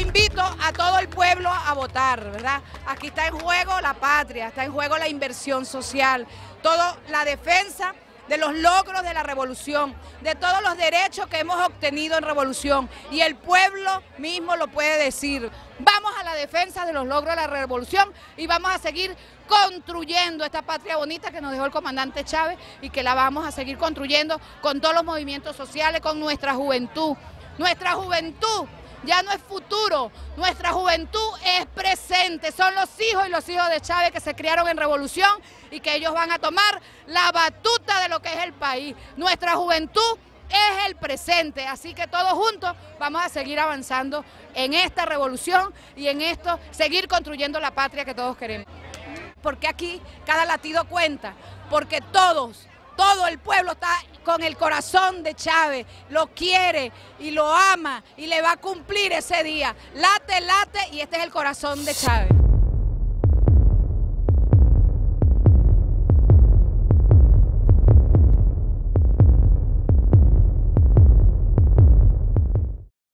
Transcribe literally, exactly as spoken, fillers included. invito a todo el pueblo a votar, ¿verdad? Aquí está en juego la patria, está en juego la inversión social, toda la defensa de los logros de la revolución, de todos los derechos que hemos obtenido en revolución, y el pueblo mismo lo puede decir. Vamos a la defensa de los logros de la revolución y vamos a seguir construyendo esta patria bonita que nos dejó el comandante Chávez, y que la vamos a seguir construyendo con todos los movimientos sociales, con nuestra juventud. Nuestra juventud ya no es futuro, nuestra juventud es presente, son los hijos y los hijos de Chávez que se criaron en revolución y que ellos van a tomar la batuta de lo que es el país. Nuestra juventud es el presente, así que todos juntos vamos a seguir avanzando en esta revolución y en esto, seguir construyendo la patria que todos queremos. Porque aquí cada latido cuenta, porque todos, todo el pueblo está con el corazón de Chávez, lo quiere y lo ama y le va a cumplir ese día. Late, late, y este es el corazón de Chávez.